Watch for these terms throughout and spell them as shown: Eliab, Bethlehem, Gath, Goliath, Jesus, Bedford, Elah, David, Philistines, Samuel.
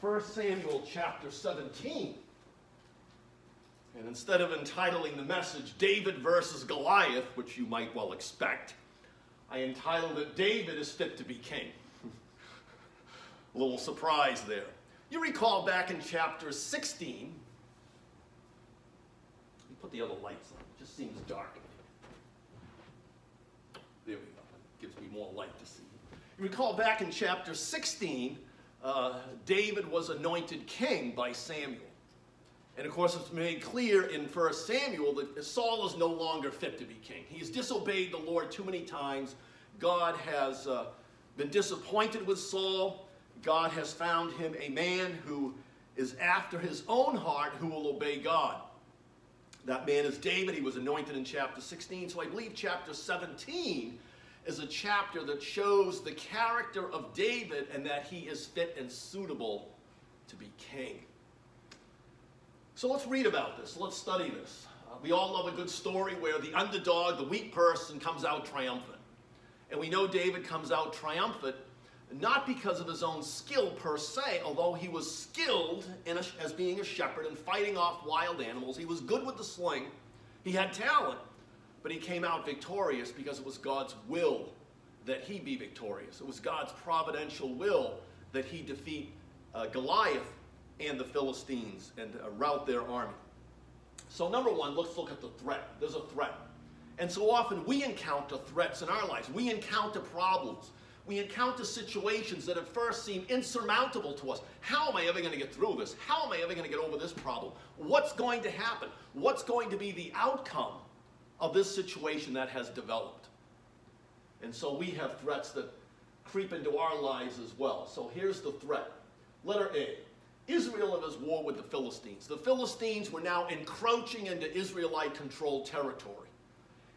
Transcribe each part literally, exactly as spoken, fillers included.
First Samuel chapter seventeen. And instead of entitling the message, David versus Goliath, which you might well expect, I entitled it, David is Fit to be King. A little surprise there. You recall back in chapter sixteen, let me put the other lights on, it just seems dark in here. There we go, it gives me more light to see. You recall back in chapter sixteen, uh, David was anointed king by Samuel. And of course, it's made clear in First Samuel that Saul is no longer fit to be king. He's disobeyed the Lord too many times. God has uh, been disappointed with Saul. God has found him a man who is after his own heart, who will obey God. That man is David. He was anointed in chapter sixteen. So I believe chapter seventeen is a chapter that shows the character of David and that he is fit and suitable to be king. So let's read about this. Let's study this. Uh, we all love a good story where the underdog, the weak person, comes out triumphant. And we know David comes out triumphant not because of his own skill per se, although he was skilled in a, as being a shepherd and fighting off wild animals. He was good with the sling. He had talent. But he came out victorious because it was God's will that he be victorious. It was God's providential will that he defeat uh, Goliath and the Philistines and uh, rout their army. So number one, let's look at the threat. There's a threat. And so often we encounter threats in our lives. We encounter problems. We encounter situations that at first seem insurmountable to us. How am I ever going to get through this? How am I ever going to get over this problem? What's going to happen? What's going to be the outcome of this situation that has developed? And so we have threats that creep into our lives as well. So here's the threat. Letter A. Israel in his war with the Philistines. The Philistines were now encroaching into Israelite-controlled territory.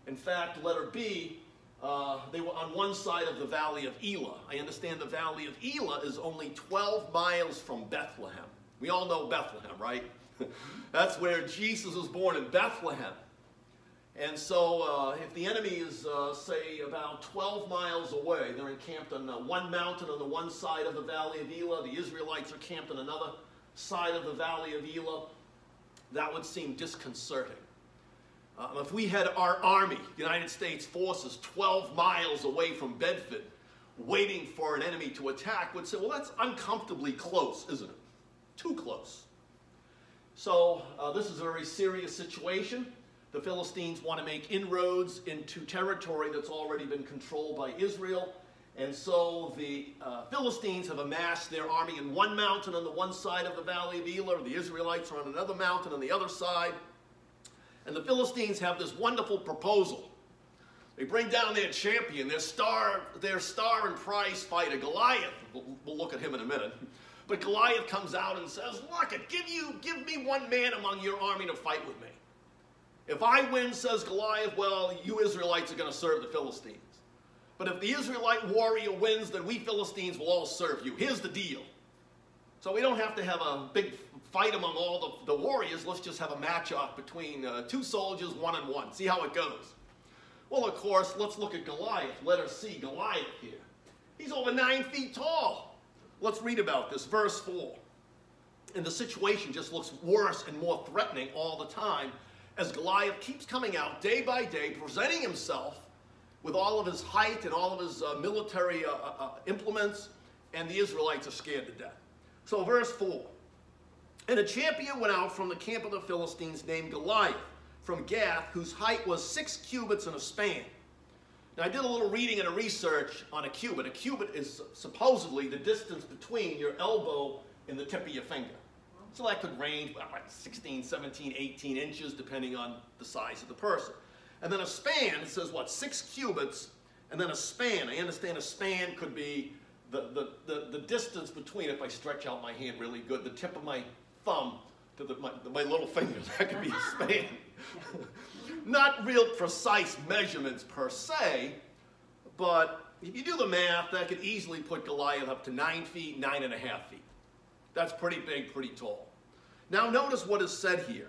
In fact, letter B, uh, they were on one side of the Valley of Elah. I understand the Valley of Elah is only twelve miles from Bethlehem. We all know Bethlehem, right? That's where Jesus was born, in Bethlehem. And so uh, if the enemy is, uh, say, about twelve miles away, they're encamped on uh, one mountain on the one side of the Valley of Elah, the Israelites are camped on another side of the Valley of Elah, that would seem disconcerting. Um, if we had our army, United States forces, twelve miles away from Bedford, waiting for an enemy to attack, would say, well, that's uncomfortably close, isn't it? Too close. So uh, this is a very serious situation. The Philistines want to make inroads into territory that's already been controlled by Israel. And so the uh, Philistines have amassed their army in one mountain on the one side of the Valley of Elah. The Israelites are on another mountain on the other side. And the Philistines have this wonderful proposal. They bring down their champion, their star, their star and prize fighter, Goliath. We'll, we'll look at him in a minute. But Goliath comes out and says, look, give, you, give me one man among your army to fight with me. If I win, says Goliath, well, you Israelites are going to serve the Philistines. But if the Israelite warrior wins, then we Philistines will all serve you. Here's the deal. So we don't have to have a big fight among all the, the warriors. Let's just have a match-off between uh, two soldiers, one and one. See how it goes. Well, of course, let's look at Goliath. Let us see Goliath here. He's over nine feet tall. Let's read about this. Verse four. And the situation just looks worse and more threatening all the time, as Goliath keeps coming out day by day, presenting himself with all of his height and all of his uh, military uh, uh, implements, and the Israelites are scared to death. So verse four, and a champion went out from the camp of the Philistines named Goliath from Gath, whose height was six cubits and a span. Now I did a little reading and a research on a cubit. A cubit is supposedly the distance between your elbow and the tip of your finger. So that could range well, like sixteen, seventeen, eighteen inches, depending on the size of the person. And then a span, it says what, six cubits, and then a span. I understand a span could be the, the, the, the distance between, if I stretch out my hand really good, the tip of my thumb to the, my, my little finger. That could be a span. Not real precise measurements per se, but if you do the math, that could easily put Goliath up to nine feet, nine and a half feet. That's pretty big, pretty tall. Now notice what is said here.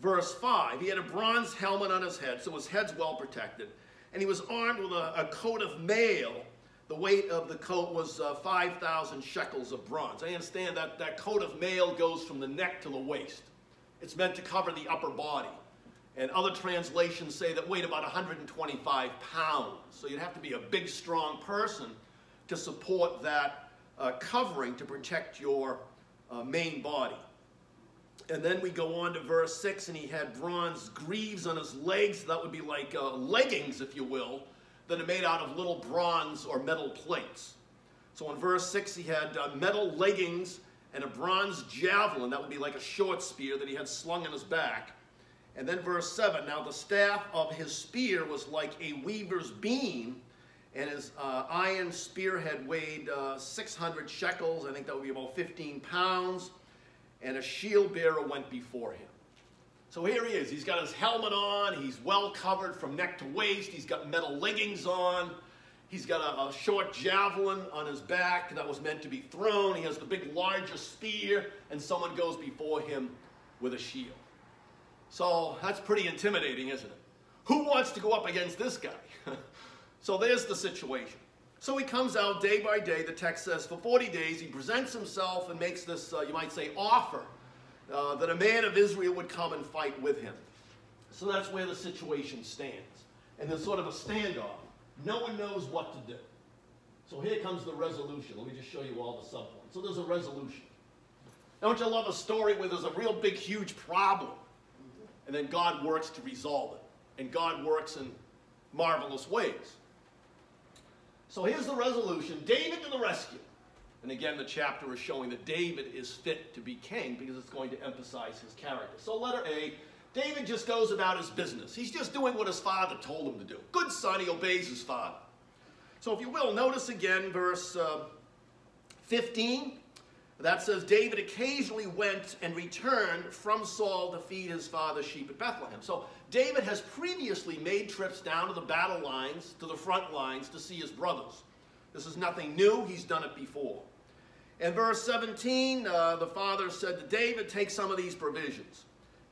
Verse five, he had a bronze helmet on his head, so his head's well protected. And he was armed with a, a coat of mail The weight of the coat was uh, five thousand shekels of bronze. I understand that that coat of mail goes from the neck to the waist. It's meant to cover the upper body. And other translations say that weighed about one hundred twenty-five pounds. So you'd have to be a big, strong person to support that uh, covering to protect your uh, main body. And then we go on to verse six, and he had bronze greaves on his legs. That would be like uh, leggings, if you will, that are made out of little bronze or metal plates. So in verse six, he had uh, metal leggings and a bronze javelin. That would be like a short spear that he had slung on his back. And then verse seven, now the staff of his spear was like a weaver's beam, and his uh, iron spearhead weighed uh, six hundred shekels. I think that would be about fifteen pounds. And a shield bearer went before him. So here he is. He's got his helmet on. He's well covered from neck to waist. He's got metal leggings on. He's got a, a short javelin on his back that was meant to be thrown. He has the big, larger spear, and someone goes before him with a shield. So that's pretty intimidating, isn't it? Who wants to go up against this guy? So there's the situation. So he comes out day by day. The text says for forty days he presents himself and makes this, uh, you might say, offer uh, that a man of Israel would come and fight with him. So that's where the situation stands. And there's sort of a standoff. No one knows what to do. So here comes the resolution. Let me just show you all the subpoints. So there's a resolution. Don't you love a story where there's a real big, huge problem? And then God works to resolve it. And God works in marvelous ways. So here's the resolution, David to the rescue. And again, the chapter is showing that David is fit to be king because it's going to emphasize his character. So letter A, David just goes about his business. He's just doing what his father told him to do. Good son, he obeys his father. So if you will, notice again verse uh, fifteen. That says, David occasionally went and returned from Saul to feed his father's sheep at Bethlehem. So David has previously made trips down to the battle lines, to the front lines, to see his brothers. This is nothing new. He's done it before. In verse seventeen, uh, the father said to David, take some of these provisions.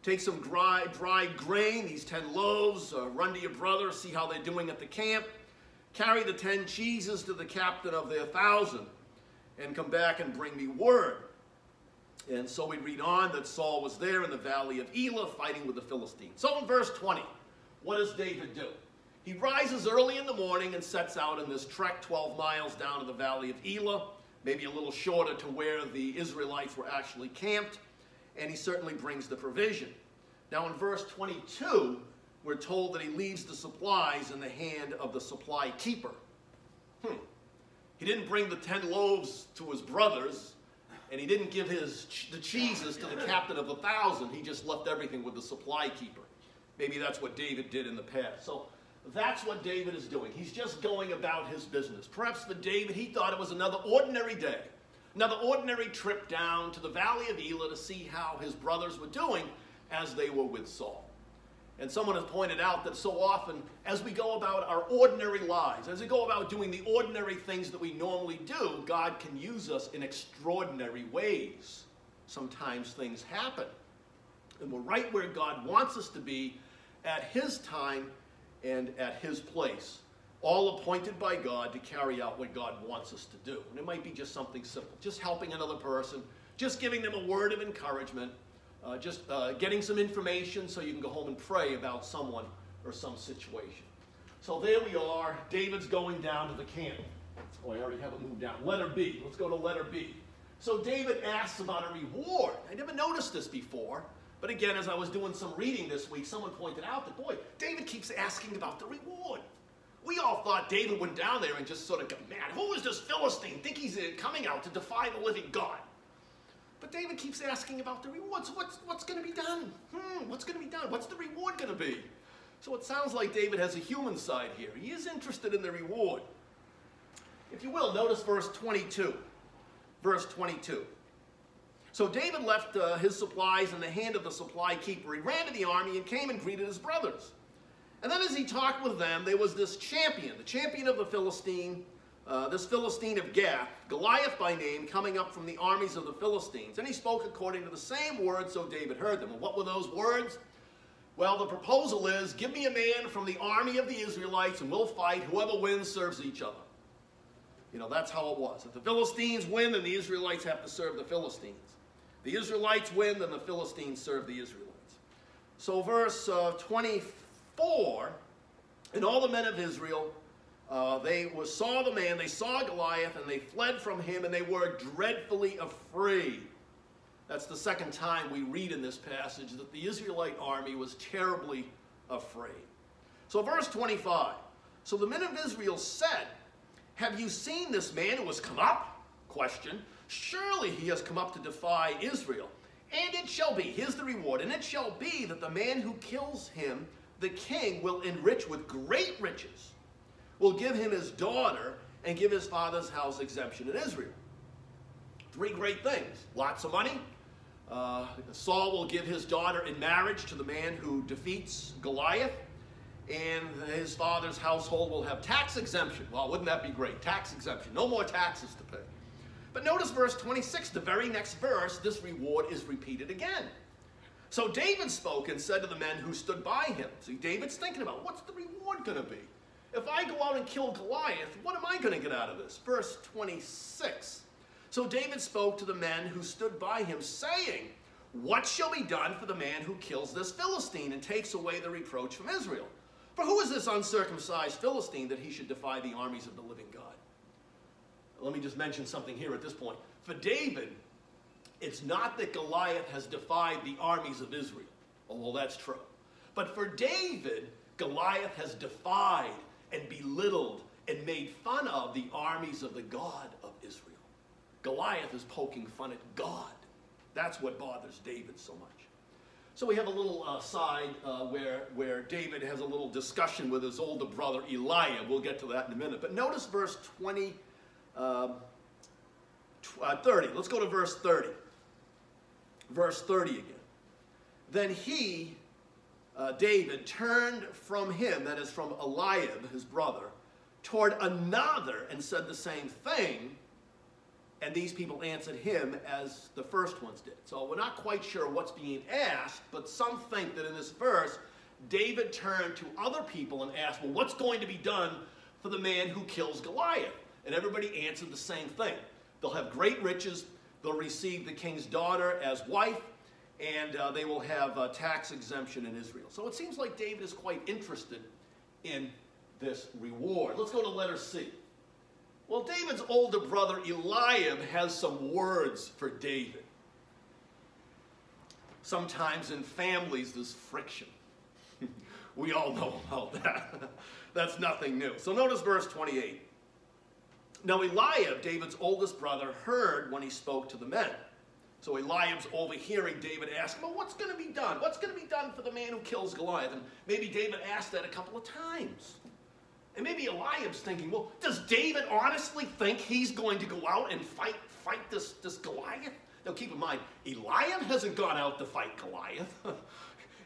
Take some dry, dry grain, these ten loaves, uh, run to your brother, see how they're doing at the camp. Carry the ten cheeses to the captain of their thousand, and come back and bring me word. And so we read on that Saul was there in the valley of Elah fighting with the Philistines. So in verse twenty, what does David do? He rises early in the morning and sets out in this trek twelve miles down to the valley of Elah, maybe a little shorter to where the Israelites were actually camped, and he certainly brings the provision. Now in verse twenty-two, we're told that he leaves the supplies in the hand of the supply keeper. Hmm. He didn't bring the ten loaves to his brothers, and he didn't give his ch the cheeses to the captain of the thousand. He just left everything with the supply keeper. Maybe that's what David did in the past. So that's what David is doing. He's just going about his business. Perhaps for David, he thought it was another ordinary day, another ordinary trip down to the Valley of Elah to see how his brothers were doing as they were with Saul. And someone has pointed out that so often, as we go about our ordinary lives, as we go about doing the ordinary things that we normally do, God can use us in extraordinary ways. Sometimes things happen. And we're right where God wants us to be at His time and at His place, all appointed by God to carry out what God wants us to do. And it might be just something simple, just helping another person, just giving them a word of encouragement, Uh, just uh, getting some information so you can go home and pray about someone or some situation. So there we are. David's going down to the camp. Oh, I already haven't moved down. Letter B. Let's go to letter B. So David asks about a reward. I never noticed this before. But again, as I was doing some reading this week, someone pointed out that, boy, David keeps asking about the reward. We all thought David went down there and just sort of got mad. Who is this Philistine? Think he's coming out to defy the living God. But David keeps asking about the rewards. What's, what's going to be done? Hmm, what's going to be done? What's the reward going to be? So it sounds like David has a human side here. He is interested in the reward. If you will, notice verse twenty-two. Verse twenty-two. So David left uh, his supplies in the hand of the supply keeper. He ran to the army and came and greeted his brothers. And then as he talked with them, there was this champion, the champion of the Philistine, Uh, this Philistine of Gath, Goliath by name, coming up from the armies of the Philistines. And he spoke according to the same words, so David heard them. And what were those words? Well, the proposal is, give me a man from the army of the Israelites, and we'll fight. Whoever wins serves each other. You know, that's how it was. If the Philistines win, then the Israelites have to serve the Philistines. The Israelites win, then the Philistines serve the Israelites. So verse uh, twenty-four, and all the men of Israel, uh, they were, saw the man, they saw Goliath, and they fled from him, and they were dreadfully afraid. That's the second time we read in this passage that the Israelite army was terribly afraid. So verse twenty-five, so the men of Israel said, have you seen this man who has come up? Question. Surely he has come up to defy Israel. And it shall be, here's the reward, and it shall be that the man who kills him, the king will enrich with great riches, will give him his daughter, and give his father's house exemption in Israel. Three great things. Lots of money. Uh, Saul will give his daughter in marriage to the man who defeats Goliath, and his father's household will have tax exemption. Well, wouldn't that be great? Tax exemption. No more taxes to pay. But notice verse twenty-six, the very next verse, this reward is repeated again. So David spoke and said to the men who stood by him. See, David's thinking about, what's the reward going to be? If I go out and kill Goliath, what am I going to get out of this? Verse twenty-six. So David spoke to the men who stood by him, saying, what shall be done for the man who kills this Philistine and takes away the reproach from Israel? For who is this uncircumcised Philistine that he should defy the armies of the living God? Let me just mention something here at this point. For David, it's not that Goliath has defied the armies of Israel, although that's true. But for David, Goliath has defied and belittled and made fun of the armies of the God of Israel. Goliath is poking fun at God. That's what bothers David so much. So we have a little uh, side uh, where, where David has a little discussion with his older brother, Eliab. We'll get to that in a minute. But notice verse twenty, uh, uh, thirty. Let's go to verse thirty. Verse thirty again. Then he, uh, David, turned from him, that is from Eliab, his brother, toward another and said the same thing. And these people answered him as the first ones did. So we're not quite sure what's being asked, but some think that in this verse, David turned to other people and asked, well, what's going to be done for the man who kills Goliath? And everybody answered the same thing. They'll have great riches, they'll receive the king's daughter as wife, and uh, they will have uh, tax exemption in Israel. So it seems like David is quite interested in this reward. Let's go to letter C. Well, David's older brother, Eliab, has some words for David. Sometimes in families, there's friction. We all know about that. That's nothing new. So notice verse twenty-eight. Now Eliab, David's oldest brother, heard when he spoke to the men. So Eliab's overhearing David ask, well, what's going to be done? What's going to be done for the man who kills Goliath? And maybe David asked that a couple of times. And maybe Eliab's thinking, well, does David honestly think he's going to go out and fight fight this, this Goliath? Now keep in mind, Eliab hasn't gone out to fight Goliath.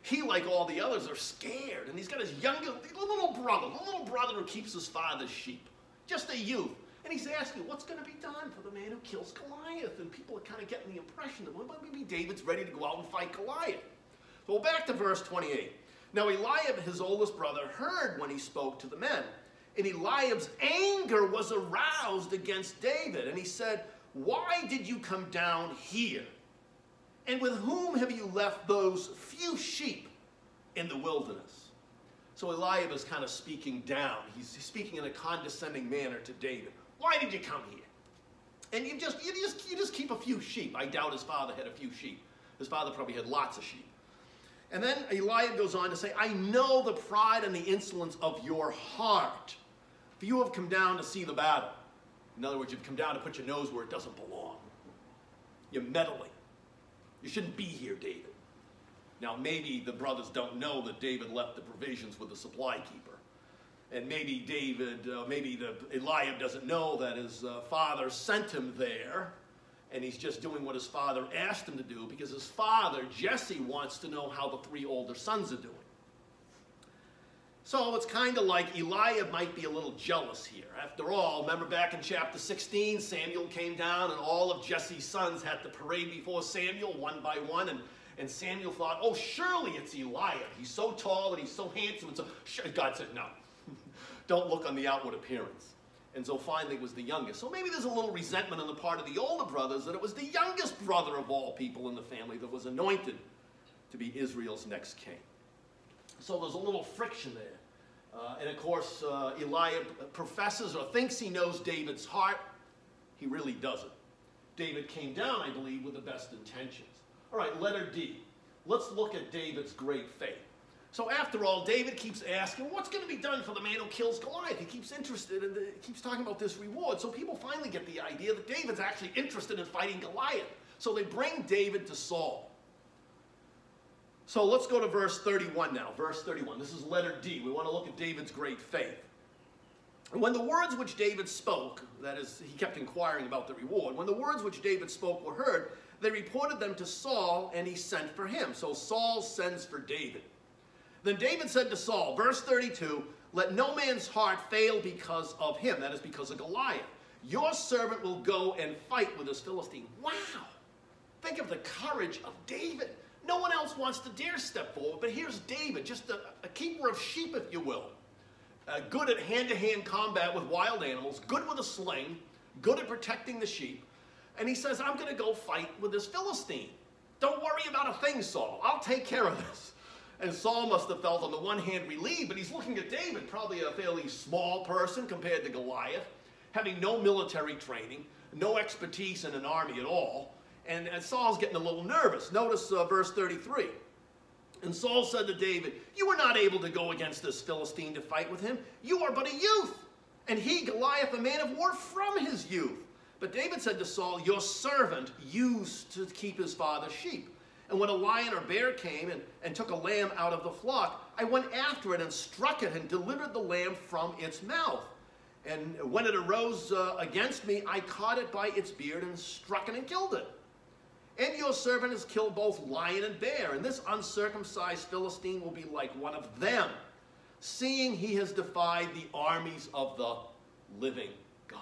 He, like all the others, are scared. And he's got his younger, little brother, the little brother who keeps his father's sheep. Just a youth. And he's asking, what's going to be done for the man who kills Goliath? And people are kind of getting the impression that, well, maybe David's ready to go out and fight Goliath. So back to verse twenty-eight. Now Eliab, his oldest brother, heard when he spoke to the men. And Eliab's anger was aroused against David. And he said, why did you come down here? And with whom have you left those few sheep in the wilderness? So Eliab is kind of speaking down. He's speaking in a condescending manner to David. Why did you come here? And you just, you just, you just keep a few sheep. I doubt his father had a few sheep. His father probably had lots of sheep. And then Eliab goes on to say, I know the pride and the insolence of your heart, for you have come down to see the battle. In other words, you've come down to put your nose where it doesn't belong. You're meddling. You shouldn't be here, David. Now, maybe the brothers don't know that David left the provisions with the supply keeper. And maybe David, uh, maybe the, Eliab doesn't know that his uh, father sent him there. And he's just doing what his father asked him to do because his father, Jesse, wants to know how the three older sons are doing. So it's kind of like Eliab might be a little jealous here. After all, remember back in chapter sixteen, Samuel came down and all of Jesse's sons had to parade before Samuel one by one. And, and Samuel thought, oh, surely it's Eliab. He's so tall and he's so handsome. And so God said, no, don't look on the outward appearance. And so finally it was the youngest. So maybe there's a little resentment on the part of the older brothers that it was the youngest brother of all people in the family that was anointed to be Israel's next king. So there's a little friction there. Uh, and of course, uh, Eliab professes or thinks he knows David's heart. He really doesn't. David came down, I believe, with the best intentions. All right, letter D. Let's look at David's great faith. So after all, David keeps asking, what's going to be done for the man who kills Goliath? He keeps interested in the, keeps talking about this reward. So people finally get the idea that David's actually interested in fighting Goliath. So they bring David to Saul. So let's go to verse thirty-one now. Verse thirty-one. This is letter D. We want to look at David's great faith. And when the words which David spoke, that is, he kept inquiring about the reward. When the words which David spoke were heard, they reported them to Saul, and he sent for him. So Saul sends for David. Then David said to Saul, verse thirty-two, let no man's heart fail because of him. That is, because of Goliath. Your servant will go and fight with this Philistine. Wow! Think of the courage of David. No one else wants to dare step forward, but here's David, just a, a keeper of sheep, if you will. Uh, good at hand-to-hand combat with wild animals, good with a sling, good at protecting the sheep. And he says, I'm going to go fight with this Philistine. Don't worry about a thing, Saul. I'll take care of this. And Saul must have felt on the one hand relieved, but he's looking at David, probably a fairly small person compared to Goliath, having no military training, no expertise in an army at all. And, and Saul's getting a little nervous. Notice uh, verse thirty-three. And Saul said to David, you were not able to go against this Philistine to fight with him. You are but a youth. And he, Goliath, a man of war from his youth. But David said to Saul, your servant used to keep his father's sheep. And when a lion or bear came and, and took a lamb out of the flock, I went after it and struck it and delivered the lamb from its mouth. And when it arose uh, against me, I caught it by its beard and struck it and killed it. And your servant has killed both lion and bear, and this uncircumcised Philistine will be like one of them, seeing he has defied the armies of the living God.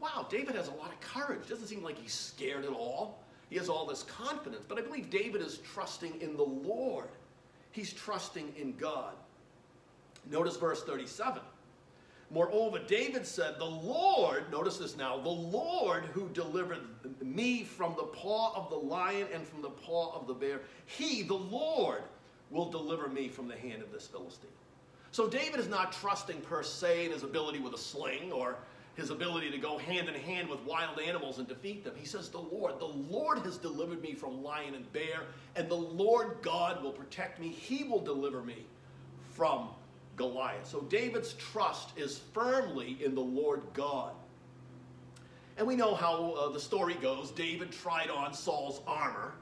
Wow, David has a lot of courage. Doesn't seem like he's scared at all. He has all this confidence, but I believe David is trusting in the Lord. He's trusting in God. Notice verse thirty-seven. Moreover, David said, the Lord, notice this now, the Lord who delivered me from the paw of the lion and from the paw of the bear, he, the Lord, will deliver me from the hand of this Philistine. So David is not trusting per se in his ability with a sling or his ability to go hand in hand with wild animals and defeat them. He says, the Lord, the Lord has delivered me from lion and bear, and the Lord God will protect me. He will deliver me from Goliath. So David's trust is firmly in the Lord God. And we know how uh, the story goes. David tried on Saul's armor.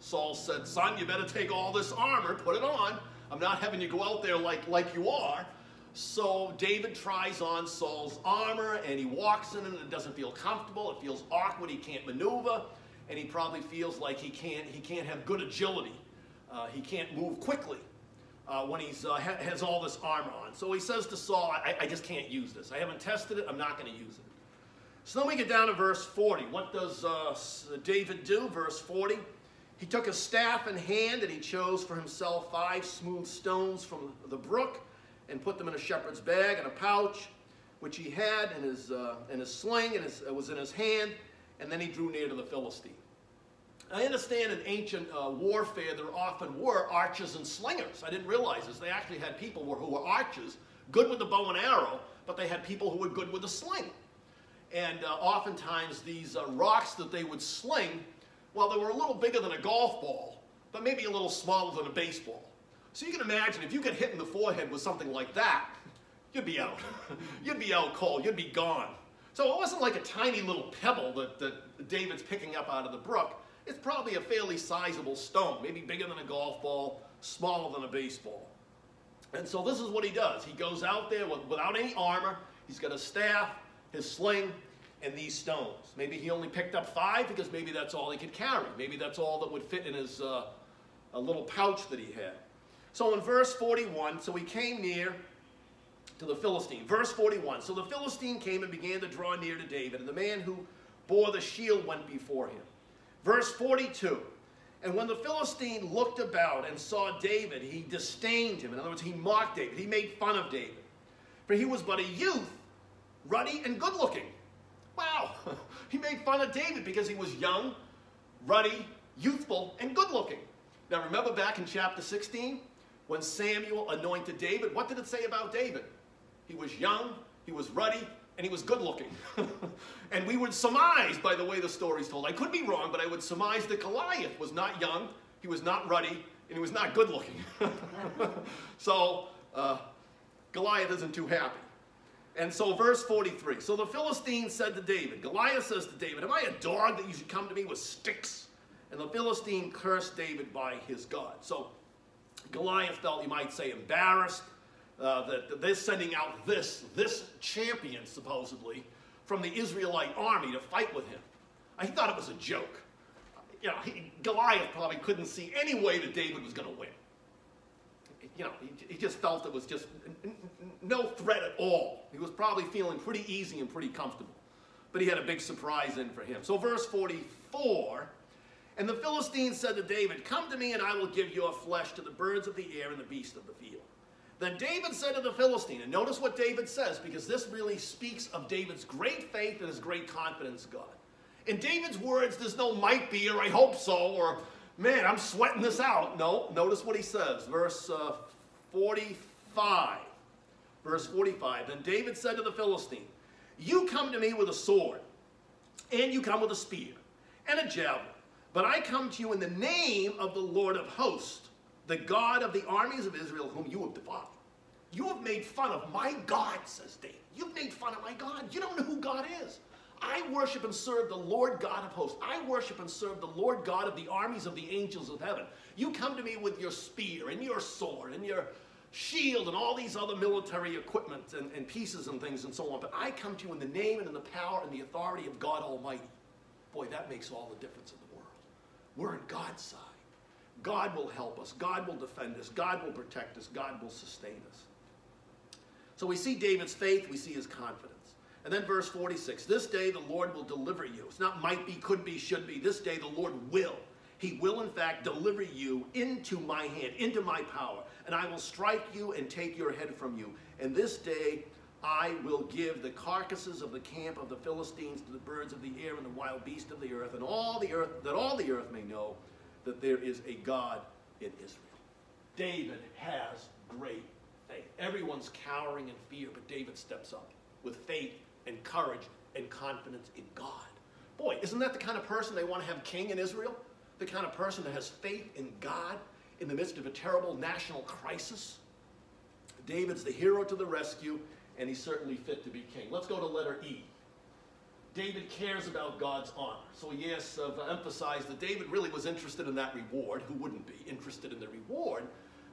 Saul said, son, you better take all this armor, put it on. I'm not having you go out there like, like you are. So David tries on Saul's armor, and he walks in it, and it doesn't feel comfortable. It feels awkward. He can't maneuver, and he probably feels like he can't, he can't have good agility. Uh, he can't move quickly. Uh, when he's uh, ha has all this armor on. So he says to Saul, I, I just can't use this. I haven't tested it. I'm not going to use it. So then we get down to verse forty. What does uh, David do? Verse forty. He took a staff in hand, and he chose for himself five smooth stones from the brook and put them in a shepherd's bag and a pouch, which he had in his, uh, in his sling, and his, uh, was in his hand. And then he drew near to the Philistine. I understand in ancient uh, warfare there often were archers and slingers. I didn't realize this. They actually had people who were archers, good with the bow and arrow, but they had people who were good with the sling. And uh, oftentimes these uh, rocks that they would sling, well, they were a little bigger than a golf ball, but maybe a little smaller than a baseball. So you can imagine if you get hit in the forehead with something like that, you'd be out. You'd be out cold. You'd be gone. So it wasn't like a tiny little pebble that, that David's picking up out of the brook. It's probably a fairly sizable stone, maybe bigger than a golf ball, smaller than a baseball. And so this is what he does. He goes out there with, without any armor. He's got a staff, his sling, and these stones. Maybe he only picked up five because maybe that's all he could carry. Maybe that's all that would fit in his uh, a little pouch that he had. So in verse forty-one, so he came near to the Philistine. Verse forty-one, so the Philistine came and began to draw near to David, and the man who bore the shield went before him. Verse forty-two, and when the Philistine looked about and saw David, he disdained him. In other words, he mocked David. He made fun of David. For he was but a youth, ruddy, and good-looking. Wow, he made fun of David because he was young, ruddy, youthful, and good-looking. Now remember back in chapter sixteen, when Samuel anointed David, what did it say about David? He was young, he was ruddy, and he was good-looking. And we would surmise, by the way the story's told, I could be wrong, but I would surmise that Goliath was not young, he was not ruddy, and he was not good-looking. So, uh, Goliath isn't too happy. And so verse forty-three, so the Philistine said to David, Goliath says to David, am I a dog that you should come to me with sticks? And the Philistine cursed David by his God. So Goliath felt, you might say, embarrassed uh, that they're sending out this, this champion, supposedly, from the Israelite army to fight with him. He thought it was a joke. You know, he, Goliath probably couldn't see any way that David was going to win. You know, he, he just felt it was just no threat at all. He was probably feeling pretty easy and pretty comfortable. But he had a big surprise in for him. So verse forty-four, and the Philistine said to David, come to me and I will give your flesh to the birds of the air and the beasts of the field. Then David said to the Philistine, and notice what David says, because this really speaks of David's great faith and his great confidence in God. In David's words, there's no might be, or I hope so, or man, I'm sweating this out. No, notice what he says. Verse forty-five. Verse forty-five. Then David said to the Philistine, you come to me with a sword, and you come with a spear, and a javelin. But I come to you in the name of the Lord of hosts, the God of the armies of Israel, whom you have defied. You have made fun of my God, says David. You've made fun of my God. You don't know who God is. I worship and serve the Lord God of hosts. I worship and serve the Lord God of the armies of the angels of heaven. You come to me with your spear and your sword and your shield and all these other military equipment and, and pieces and things and so on. But I come to you in the name and in the power and the authority of God Almighty. Boy, that makes all the difference in the world. We're in God's side. God will help us. God will defend us. God will protect us. God will sustain us. So we see David's faith. We see his confidence. And then verse forty-six, this day the Lord will deliver you. It's not might be, could be, should be. This day the Lord will. He will, in fact, deliver you into my hand, into my power. And I will strike you and take your head from you. And this day I will give the carcasses of the camp of the Philistines to the birds of the air and the wild beasts of the earth, and all the earth, that all the earth may know that there is a God in Israel. David has great faith. Everyone's cowering in fear, but David steps up with faith and courage and confidence in God. Boy, isn't that the kind of person they want to have king in Israel? The kind of person that has faith in God in the midst of a terrible national crisis? David's the hero to the rescue, and he's certainly fit to be king. Let's go to letter E. David cares about God's honor. So yes, I've emphasized that David really was interested in that reward. Who wouldn't be interested in the reward?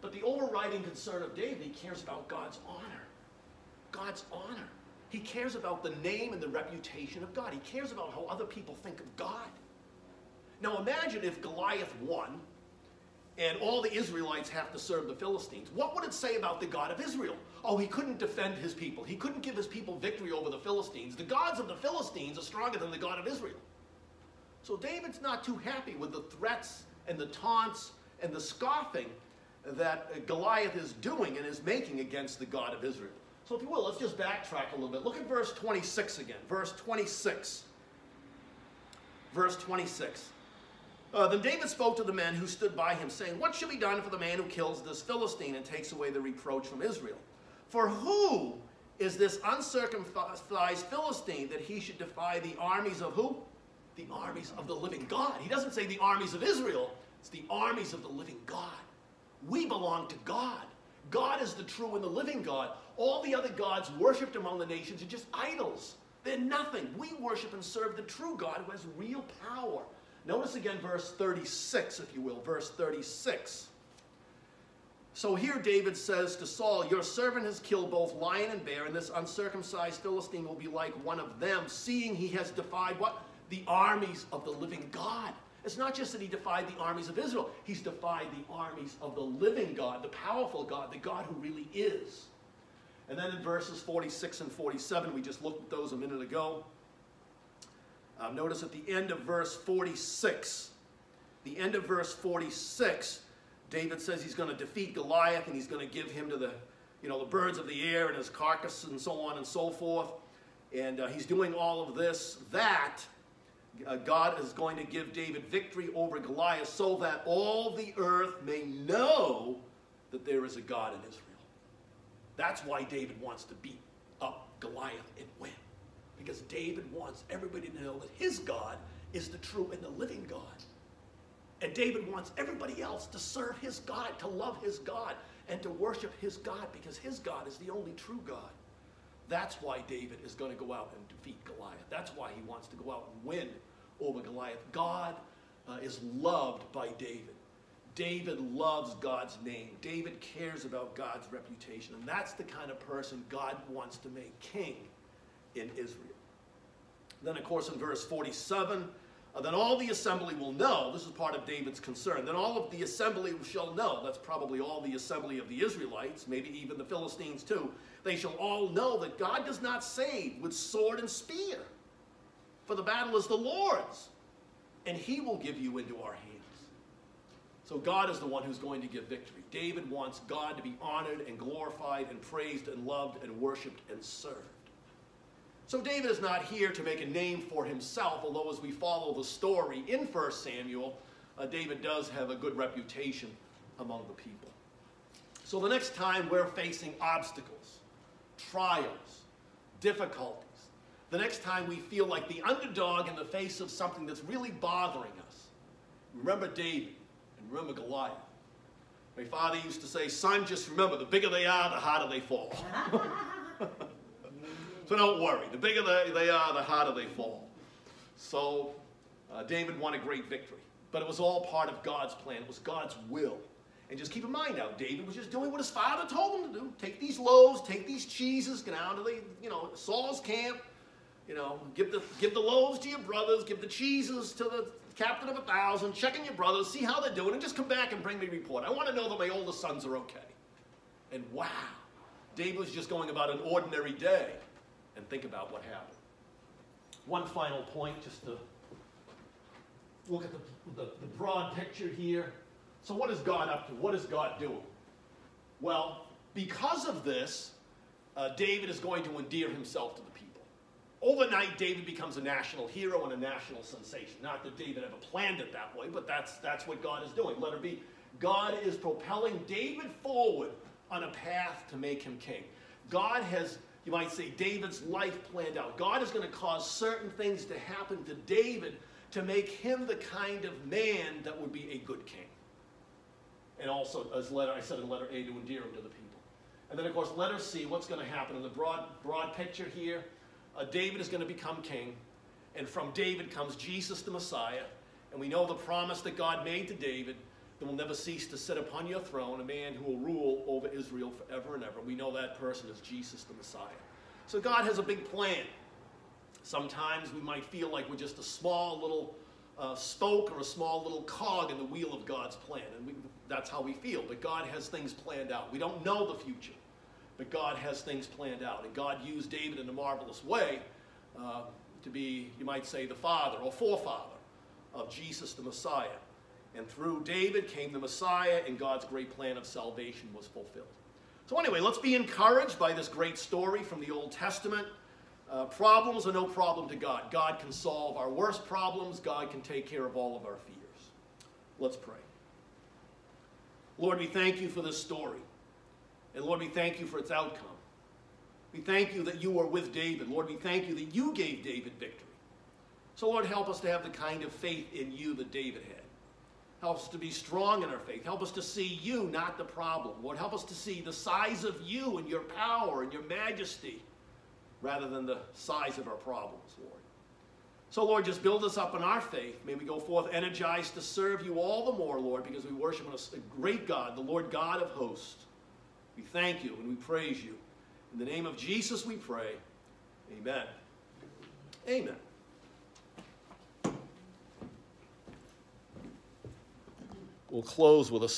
But the overriding concern of David, he cares about God's honor. God's honor. He cares about the name and the reputation of God. He cares about how other people think of God. Now imagine if Goliath won and all the Israelites have to serve the Philistines. What would it say about the God of Israel? Oh, he couldn't defend his people. He couldn't give his people victory over the Philistines. The gods of the Philistines are stronger than the God of Israel. So David's not too happy with the threats and the taunts and the scoffing that Goliath is doing and is making against the God of Israel. So if you will, let's just backtrack a little bit. Look at verse twenty-six again. Verse twenty-six. Verse twenty-six. Uh, then David spoke to the men who stood by him, saying, what shall be done for the man who kills this Philistine and takes away the reproach from Israel? For who is this uncircumcised Philistine that he should defy the armies of who? The armies of the living God. He doesn't say the armies of Israel. It's the armies of the living God. We belong to God. God is the true and the living God. All the other gods worshipped among the nations are just idols. They're nothing. We worship and serve the true God who has real power. Notice again verse thirty-six, if you will. Verse thirty-six. So here David says to Saul, your servant has killed both lion and bear, and this uncircumcised Philistine will be like one of them, seeing he has defied what? The armies of the living God. It's not just that he defied the armies of Israel. He's defied the armies of the living God, the powerful God, the God who really is. And then in verses forty-six and forty-seven, we just looked at those a minute ago. Um, notice at the end of verse forty-six, the end of verse forty-six, David says he's going to defeat Goliath and he's going to give him to the, you know, the birds of the air and his carcass and so on and so forth. and uh, he's doing all of this, that uh, God is going to give David victory over Goliath so that all the earth may know that there is a God in Israel. That's why David wants to beat up Goliath and win. Because David wants everybody to know that his God is the true and the living God. And David wants everybody else to serve his God, to love his God, and to worship his God, because his God is the only true God. That's why David is going to go out and defeat Goliath. That's why he wants to go out and win over Goliath. God uh, is loved by David. David loves God's name. David cares about God's reputation. And that's the kind of person God wants to make king in Israel. Then, of course, in verse forty-seven, then all the assembly will know, this is part of David's concern, then all of the assembly shall know, that's probably all the assembly of the Israelites, maybe even the Philistines too, they shall all know that God does not save with sword and spear, for the battle is the Lord's, and he will give you into our hands. So God is the one who's going to give victory. David wants God to be honored and glorified and praised and loved and worshipped and served. So David is not here to make a name for himself, although as we follow the story in First Samuel, uh, David does have a good reputation among the people. So the next time we're facing obstacles, trials, difficulties, the next time we feel like the underdog in the face of something that's really bothering us, remember David and remember Goliath. My father used to say, son, just remember, the bigger they are, the harder they fall. So don't worry, the bigger they are, the harder they fall. So uh, David won a great victory, but it was all part of God's plan. It was God's will. And just keep in mind now, David was just doing what his father told him to do. Take these loaves, take these cheeses, get down to the, you know, Saul's camp, you know, give the, give the loaves to your brothers, give the cheeses to the captain of a thousand, check on your brothers, see how they're doing, and just come back and bring me a report. I want to know that my older sons are okay. And wow, David was just going about an ordinary day. And think about what happened. One final point, just to look at the, the, the broad picture here. So what is God up to? What is God doing? Well, because of this, uh, David is going to endear himself to the people. Overnight, David becomes a national hero and a national sensation. Not that David ever planned it that way, but that's, that's what God is doing. Let it be. God is propelling David forward on a path to make him king. God has... You might say David's life planned out. God is going to cause certain things to happen to David to make him the kind of man that would be a good king. And also, as letter, I said in letter A, to endear him to the people. And then, of course, letter C, what's going to happen in the broad, broad picture here? Uh, David is going to become king. And from David comes Jesus the Messiah. And we know the promise that God made to David, that will never cease to sit upon your throne, a man who will rule over Israel forever and ever. We know that person is Jesus the Messiah. So God has a big plan. Sometimes we might feel like we're just a small little uh, spoke or a small little cog in the wheel of God's plan, and we, that's how we feel. But God has things planned out. We don't know the future, but God has things planned out. And God used David in a marvelous way uh, to be, you might say, the father or forefather of Jesus the Messiah. And through David came the Messiah, and God's great plan of salvation was fulfilled. So anyway, let's be encouraged by this great story from the Old Testament. Uh, problems are no problem to God. God can solve our worst problems. God can take care of all of our fears. Let's pray. Lord, we thank you for this story. And Lord, we thank you for its outcome. We thank you that you were with David. Lord, we thank you that you gave David victory. So Lord, help us to have the kind of faith in you that David had. Help us to be strong in our faith. Help us to see you, not the problem. Lord, help us to see the size of you and your power and your majesty rather than the size of our problems, Lord. So, Lord, just build us up in our faith. May we go forth energized to serve you all the more, Lord, because we worship a great God, the Lord God of hosts. We thank you and we praise you. In the name of Jesus we pray. Amen. Amen. We'll close with a song.